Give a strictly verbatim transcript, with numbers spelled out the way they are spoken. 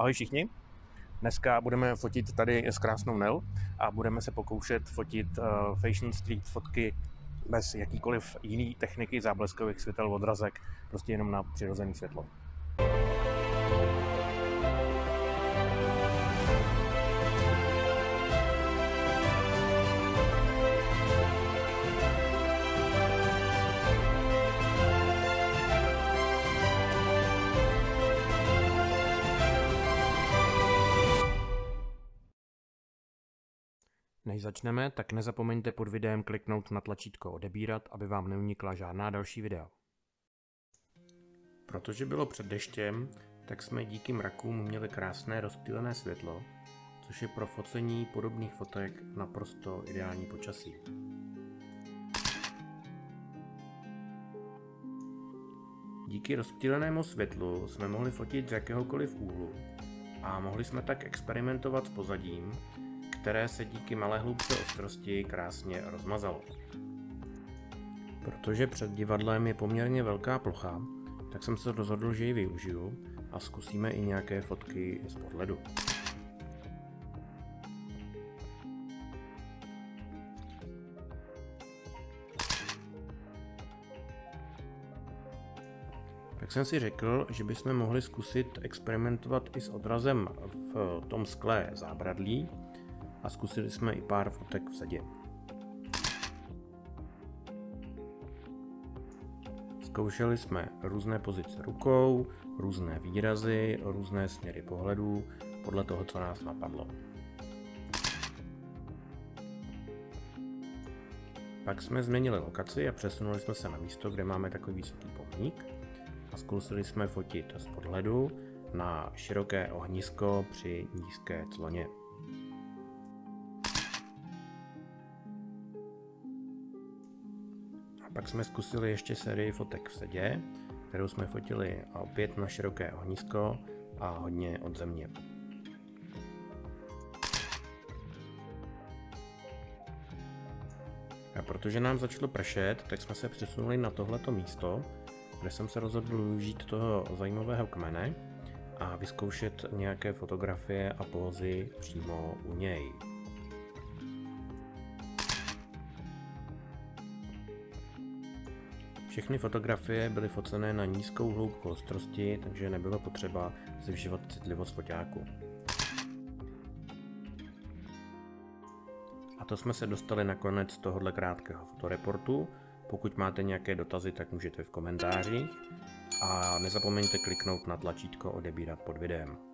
Ahoj všichni, dneska budeme fotit tady s krásnou Nell a budeme se pokoušet fotit Fashion Street fotky bez jakýkoliv jiný techniky, zábleskových světel, odrazek, prostě jenom na přirozené světlo. Než začneme, tak nezapomeňte pod videem kliknout na tlačítko odebírat, aby vám neunikla žádná další videa. Protože bylo před deštěm, tak jsme díky mrakům měli krásné rozptýlené světlo, což je pro focení podobných fotek naprosto ideální počasí. Díky rozptýlenému světlu jsme mohli fotit z jakéhokoliv úhlu a mohli jsme tak experimentovat s pozadím, které se díky malé hloubce ostrosti krásně rozmazalo. Protože před divadlem je poměrně velká plocha, tak jsem se rozhodl, že ji využiju a zkusíme i nějaké fotky z podledu. Tak jsem si řekl, že bychom mohli zkusit experimentovat i s odrazem v tom skle zábradlí, a zkusili jsme i pár fotek v sadě. Zkoušeli jsme různé pozice rukou, různé výrazy, různé směry pohledů, podle toho, co nás napadlo. Pak jsme změnili lokaci a přesunuli jsme se na místo, kde máme takový vysoký pomník a zkusili jsme fotit z podhledu na široké ohnisko při nízké cloně. Pak jsme zkusili ještě sérii fotek v sedě, kterou jsme fotili opět na široké ohnisko a hodně od země. A protože nám začalo pršet, tak jsme se přesunuli na tohleto místo, kde jsem se rozhodl využít toho zajímavého kmene a vyzkoušet nějaké fotografie a pózy přímo u něj. Všechny fotografie byly focené na nízkou hloubku ostrosti, takže nebylo potřeba zvyšovat citlivost foťáku. A to jsme se dostali na konec tohoto krátkého fotoreportu. Pokud máte nějaké dotazy, tak můžete v komentářích. A nezapomeňte kliknout na tlačítko odebírat pod videem.